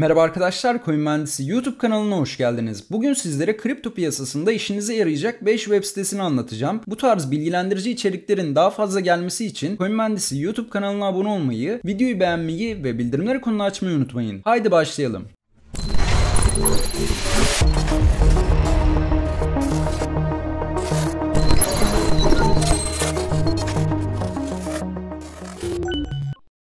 Merhaba arkadaşlar, Coin Mühendisi YouTube kanalına hoş geldiniz. Bugün sizlere kripto piyasasında işinize yarayacak 5 web sitesini anlatacağım. Bu tarz bilgilendirici içeriklerin daha fazla gelmesi için Coin Mühendisi YouTube kanalına abone olmayı, videoyu beğenmeyi ve bildirimleri konulu açmayı unutmayın. Haydi başlayalım.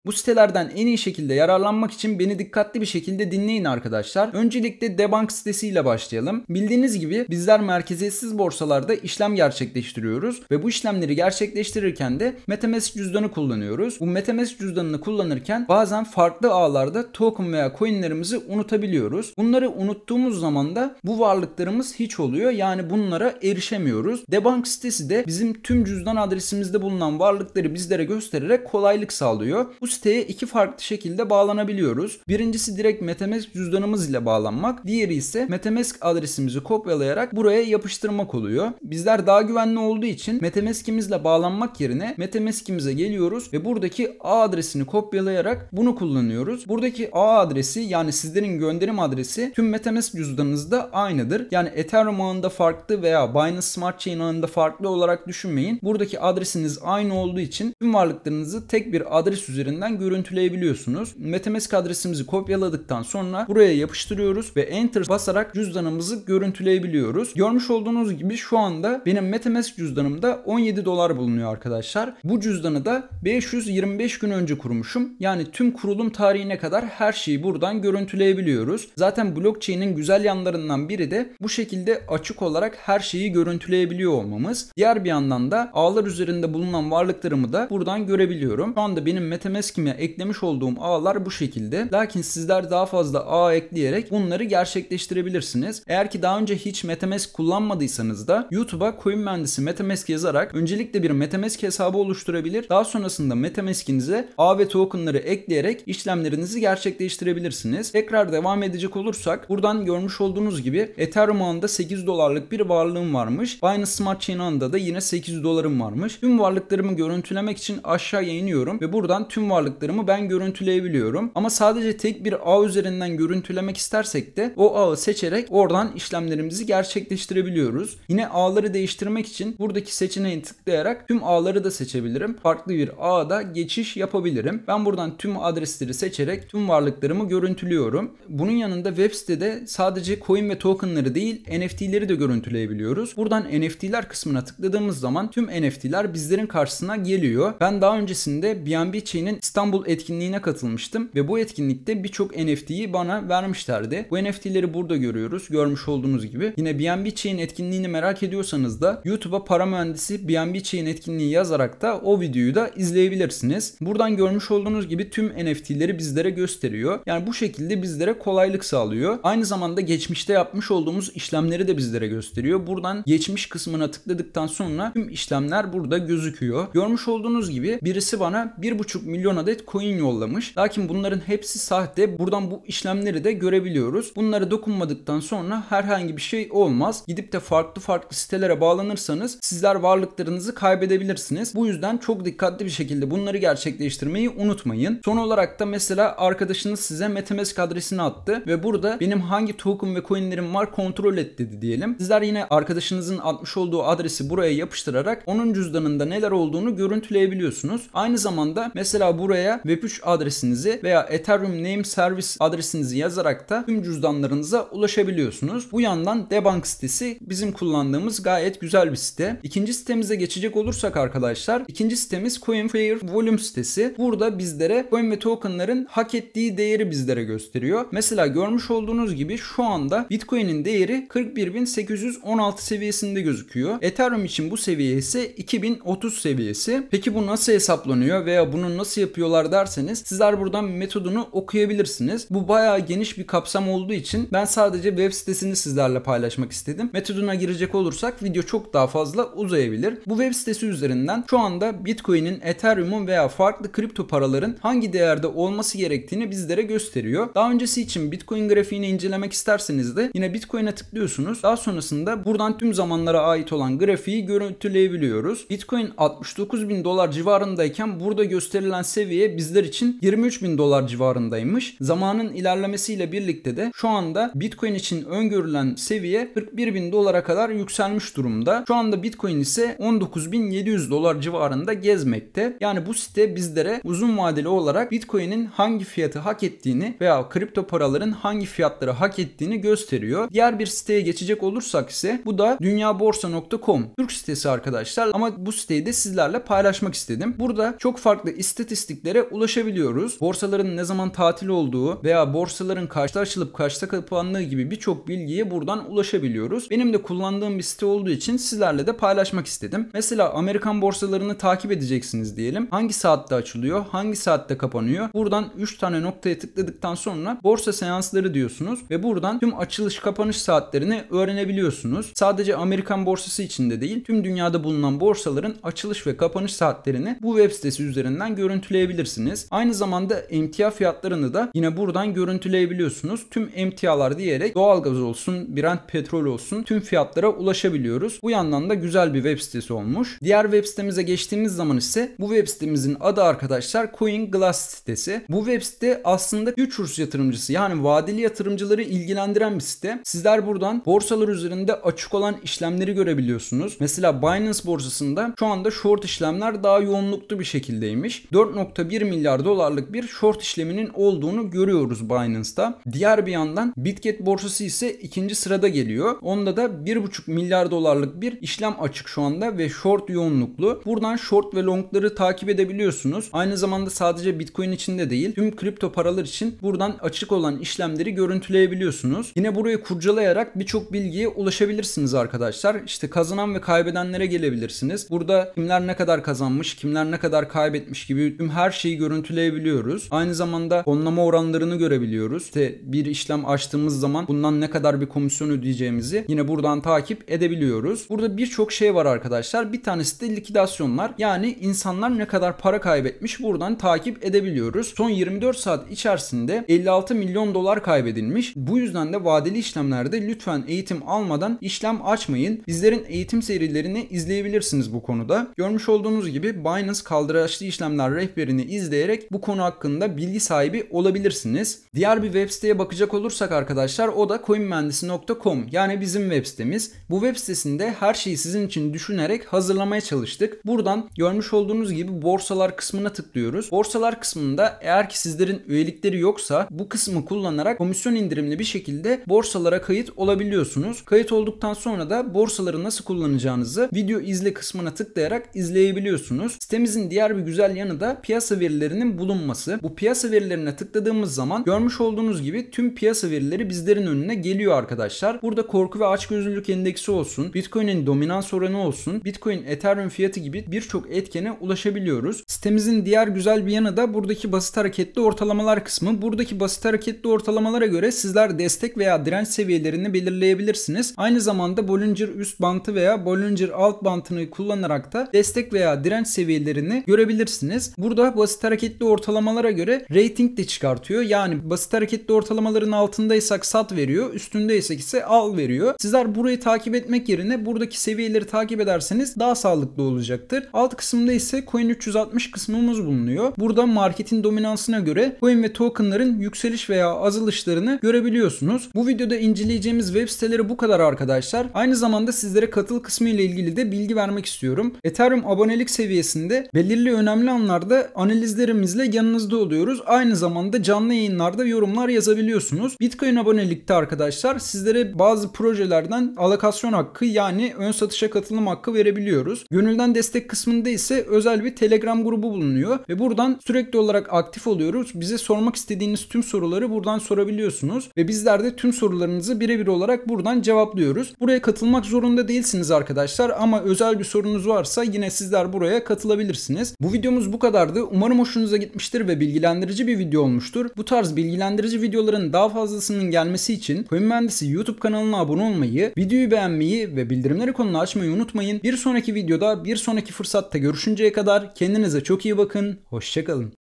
Bu sitelerden en iyi şekilde yararlanmak için beni dikkatli bir şekilde dinleyin arkadaşlar. Öncelikle DeBank sitesiyle başlayalım. Bildiğiniz gibi bizler merkeziyetsiz borsalarda işlem gerçekleştiriyoruz ve bu işlemleri gerçekleştirirken de MetaMask cüzdanı kullanıyoruz. Bu MetaMask cüzdanını kullanırken bazen farklı ağlarda token veya coinlerimizi unutabiliyoruz. Bunları unuttuğumuz zaman da bu varlıklarımız hiç oluyor. Yani bunlara erişemiyoruz. DeBank sitesi de bizim tüm cüzdan adresimizde bulunan varlıkları bizlere göstererek kolaylık sağlıyor. Bu siteye iki farklı şekilde bağlanabiliyoruz. Birincisi direkt MetaMask cüzdanımız ile bağlanmak. Diğeri ise MetaMask adresimizi kopyalayarak buraya yapıştırmak oluyor. Bizler daha güvenli olduğu için MetaMask'imizle bağlanmak yerine MetaMask'imize geliyoruz ve buradaki ağ adresini kopyalayarak bunu kullanıyoruz. Buradaki ağ adresi, yani sizlerin gönderim adresi, tüm MetaMask cüzdanınızda aynıdır. Yani Ethereum ağında farklı veya Binance Smart Chain ağında farklı olarak düşünmeyin. Buradaki adresiniz aynı olduğu için tüm varlıklarınızı tek bir adres üzerinden görüntüleyebiliyorsunuz. MetaMask adresimizi kopyaladıktan sonra buraya yapıştırıyoruz ve Enter basarak cüzdanımızı görüntüleyebiliyoruz. Görmüş olduğunuz gibi şu anda benim MetaMask cüzdanımda 17 dolar bulunuyor arkadaşlar. Bu cüzdanı da 525 gün önce kurmuşum. Yani tüm kurulum tarihine kadar her şeyi buradan görüntüleyebiliyoruz. Zaten blockchain'in güzel yanlarından biri de bu şekilde açık olarak her şeyi görüntüleyebiliyor olmamız. Diğer bir yandan da ağlar üzerinde bulunan varlıklarımı da buradan görebiliyorum. Şu anda benim MetaMask eklemiş olduğum ağlar bu şekilde. Lakin sizler daha fazla ağ ekleyerek bunları gerçekleştirebilirsiniz. Eğer ki daha önce hiç MetaMask kullanmadıysanız da YouTube'a Coin Mühendisi MetaMask yazarak öncelikle bir MetaMask hesabı oluşturabilir. Daha sonrasında MetaMask'inize ağ ve tokenları ekleyerek işlemlerinizi gerçekleştirebilirsiniz. Tekrar devam edecek olursak buradan görmüş olduğunuz gibi Ethereum ağında 8 dolarlık bir varlığım varmış. Binance Smart Chain ağında da yine 8 dolarım varmış. Tüm varlıklarımı görüntülemek için aşağıya iniyorum ve buradan tüm varlıklarımı ben görüntüleyebiliyorum. Ama sadece tek bir ağ üzerinden görüntülemek istersek de o ağı seçerek oradan işlemlerimizi gerçekleştirebiliyoruz. Yine ağları değiştirmek için buradaki seçeneği tıklayarak tüm ağları da seçebilirim. Farklı bir ağa da geçiş yapabilirim. Ben buradan tüm adresleri seçerek tüm varlıklarımı görüntülüyorum. Bunun yanında web sitede sadece coin ve tokenları değil NFT'leri de görüntüleyebiliyoruz. Buradan NFT'ler kısmına tıkladığımız zaman tüm NFT'ler bizlerin karşısına geliyor. Ben daha öncesinde BNB Chain'in İstanbul etkinliğine katılmıştım ve bu etkinlikte birçok NFT'yi bana vermişlerdi. Bu NFT'leri burada görüyoruz. Görmüş olduğunuz gibi. Yine BNB Chain etkinliğini merak ediyorsanız da YouTube'a Para Mühendisi BNB Chain etkinliği yazarak da o videoyu da izleyebilirsiniz. Buradan görmüş olduğunuz gibi tüm NFT'leri bizlere gösteriyor. Yani bu şekilde bizlere kolaylık sağlıyor. Aynı zamanda geçmişte yapmış olduğumuz işlemleri de bizlere gösteriyor. Buradan geçmiş kısmına tıkladıktan sonra tüm işlemler burada gözüküyor. Görmüş olduğunuz gibi birisi bana 1,5 milyon adet coin yollamış. Lakin bunların hepsi sahte. Buradan bu işlemleri de görebiliyoruz. Bunlara dokunmadıktan sonra herhangi bir şey olmaz. Gidip de farklı sitelere bağlanırsanız sizler varlıklarınızı kaybedebilirsiniz. Bu yüzden çok dikkatli bir şekilde bunları gerçekleştirmeyi unutmayın. Son olarak da mesela arkadaşınız size MetaMask adresini attı ve burada benim hangi token ve coinlerim var kontrol et dedi diyelim. Sizler yine arkadaşınızın atmış olduğu adresi buraya yapıştırarak onun cüzdanında neler olduğunu görüntüleyebiliyorsunuz. Aynı zamanda mesela buraya Web3 adresinizi veya Ethereum Name Service adresinizi yazarak da tüm cüzdanlarınıza ulaşabiliyorsunuz. Bu yandan DeBank sitesi bizim kullandığımız gayet güzel bir site. İkinci sitemize geçecek olursak arkadaşlar, ikinci sitemiz coinfairvalue sitesi. Burada bizlere coin ve tokenların hak ettiği değeri bizlere gösteriyor. Mesela görmüş olduğunuz gibi şu anda Bitcoin'in değeri 41.816 seviyesinde gözüküyor. Ethereum için bu seviye ise 2030 seviyesi. Peki bu nasıl hesaplanıyor veya bunu nasıl yapıyorlar derseniz sizler buradan metodunu okuyabilirsiniz. Bu bayağı geniş bir kapsam olduğu için ben sadece web sitesini sizlerle paylaşmak istedim. Metoduna girecek olursak video çok daha fazla uzayabilir. Bu web sitesi üzerinden şu anda Bitcoin'in, Ethereum'un veya farklı kripto paraların hangi değerde olması gerektiğini bizlere gösteriyor. Daha öncesi için Bitcoin grafiğini incelemek isterseniz de yine Bitcoin'e tıklıyorsunuz. Daha sonrasında buradan tüm zamanlara ait olan grafiği görüntüleyebiliyoruz. Bitcoin 69.000 dolar civarındayken burada gösterilen seviye seviye bizler için 23.000 dolar civarındaymış. Zamanın ilerlemesiyle birlikte de şu anda Bitcoin için öngörülen seviye 41.000 dolara kadar yükselmiş durumda. Şu anda Bitcoin ise 19.700 dolar civarında gezmekte. Yani bu site bizlere uzun vadeli olarak Bitcoin'in hangi fiyatı hak ettiğini veya kripto paraların hangi fiyatları hak ettiğini gösteriyor. Diğer bir siteye geçecek olursak ise bu da dünyaborsa.com Türk sitesi arkadaşlar, ama bu siteyi de sizlerle paylaşmak istedim. Burada çok farklı istatistiklere ulaşabiliyoruz. Borsaların ne zaman tatil olduğu veya borsaların kaçta açılıp kaçta kapandığı gibi birçok bilgiye buradan ulaşabiliyoruz. Benim de kullandığım bir site olduğu için sizlerle de paylaşmak istedim. Mesela Amerikan borsalarını takip edeceksiniz diyelim. Hangi saatte açılıyor, hangi saatte kapanıyor? Buradan 3 tane noktaya tıkladıktan sonra borsa seansları diyorsunuz ve buradan tüm açılış kapanış saatlerini öğrenebiliyorsunuz. Sadece Amerikan borsası içinde değil, tüm dünyada bulunan borsaların açılış ve kapanış saatlerini bu web sitesi üzerinden görüntüleyebilirsiniz. Aynı zamanda emtia fiyatlarını da yine buradan görüntüleyebiliyorsunuz. Tüm emtialar diyerek doğalgaz olsun, Brent petrol olsun, tüm fiyatlara ulaşabiliyoruz. Bu yandan da güzel bir web sitesi olmuş. Diğer web sitemize geçtiğimiz zaman ise bu web sitemizin adı arkadaşlar CoinGlass sitesi. Bu web site aslında futures yatırımcısı, yani vadeli yatırımcıları ilgilendiren bir site. Sizler buradan borsalar üzerinde açık olan işlemleri görebiliyorsunuz. Mesela Binance borsasında şu anda short işlemler daha yoğunluklu bir şekildeymiş. 4.1 milyar dolarlık bir short işleminin olduğunu görüyoruz Binance'da. Diğer bir yandan BitGet borsası ise ikinci sırada geliyor. Onda da 1.5 milyar dolarlık bir işlem açık şu anda ve short yoğunluklu. Buradan short ve longları takip edebiliyorsunuz. Aynı zamanda sadece Bitcoin içinde değil, tüm kripto paralar için buradan açık olan işlemleri görüntüleyebiliyorsunuz. Yine burayı kurcalayarak birçok bilgiye ulaşabilirsiniz arkadaşlar. İşte kazanan ve kaybedenlere gelebilirsiniz. Burada kimler ne kadar kazanmış, kimler ne kadar kaybetmiş gibi tüm her şeyi görüntüleyebiliyoruz. Aynı zamanda fonlama oranlarını görebiliyoruz. İşte bir işlem açtığımız zaman bundan ne kadar bir komisyon ödeyeceğimizi yine buradan takip edebiliyoruz. Burada birçok şey var arkadaşlar. Bir tanesi de likidasyonlar. Yani insanlar ne kadar para kaybetmiş buradan takip edebiliyoruz. Son 24 saat içerisinde 56 milyon dolar kaybedilmiş. Bu yüzden de vadeli işlemlerde lütfen eğitim almadan işlem açmayın. Bizlerin eğitim serilerini izleyebilirsiniz bu konuda. Görmüş olduğunuz gibi Binance kaldıraçlı işlemler rehberini izleyerek bu konu hakkında bilgi sahibi olabilirsiniz. Diğer bir web siteye bakacak olursak arkadaşlar, o da coinmühendisi.com, yani bizim web sitemiz. Bu web sitesinde her şeyi sizin için düşünerek hazırlamaya çalıştık. Buradan görmüş olduğunuz gibi borsalar kısmına tıklıyoruz. Borsalar kısmında eğer ki sizlerin üyelikleri yoksa bu kısmı kullanarak komisyon indirimli bir şekilde borsalara kayıt olabiliyorsunuz. Kayıt olduktan sonra da borsaları nasıl kullanacağınızı video izle kısmına tıklayarak izleyebiliyorsunuz. Sitemizin diğer bir güzel yanı da piyasa verilerinin bulunması. Bu piyasa verilerine tıkladığımız zaman görmüş olduğunuz gibi tüm piyasa verileri bizlerin önüne geliyor arkadaşlar. Burada korku ve açgözlülük endeksi olsun, Bitcoin'in dominans oranı olsun, Bitcoin, Ethereum fiyatı gibi birçok etkene ulaşabiliyoruz. Sitemizin diğer güzel bir yanı da buradaki basit hareketli ortalamalar kısmı. Buradaki basit hareketli ortalamalara göre sizler destek veya direnç seviyelerini belirleyebilirsiniz. Aynı zamanda Bollinger üst bantı veya Bollinger alt bantını kullanarak da destek veya direnç seviyelerini görebilirsiniz. Burada basit hareketli ortalamalara göre rating de çıkartıyor. Yani basit hareketli ortalamaların altındaysak sat veriyor, üstündeysek ise al veriyor. Sizler burayı takip etmek yerine buradaki seviyeleri takip ederseniz daha sağlıklı olacaktır. Alt kısımda ise Coin 360 kısmımız bulunuyor. Burada marketin dominansına göre coin ve tokenların yükseliş veya azalışlarını görebiliyorsunuz. Bu videoda inceleyeceğimiz web siteleri bu kadar arkadaşlar. Aynı zamanda sizlere katıl kısmı ile ilgili de bilgi vermek istiyorum. Ethereum abonelik seviyesinde belirli önemli anlarda analizlerimizle yanınızda oluyoruz. Aynı zamanda canlı yayınlarda yorumlar yazabiliyorsunuz. Bitcoin abonelikte arkadaşlar sizlere bazı projelerden alokasyon hakkı, yani ön satışa katılım hakkı verebiliyoruz. Gönülden destek kısmında ise özel bir Telegram grubu bulunuyor ve buradan sürekli olarak aktif oluyoruz. Bize sormak istediğiniz tüm soruları buradan sorabiliyorsunuz ve bizler de tüm sorularınızı birebir olarak buradan cevaplıyoruz. Buraya katılmak zorunda değilsiniz arkadaşlar, ama özel bir sorunuz varsa yine sizler buraya katılabilirsiniz. Bu videomuz bu kadardı. Umarım hoşunuza gitmiştir ve bilgilendirici bir video olmuştur. Bu tarz bilgilendirici videoların daha fazlasının gelmesi için Coin Mühendisi YouTube kanalına abone olmayı, videoyu beğenmeyi ve bildirimleri konunu açmayı unutmayın. Bir sonraki videoda, bir sonraki fırsatta görüşünceye kadar kendinize çok iyi bakın. Hoşça kalın.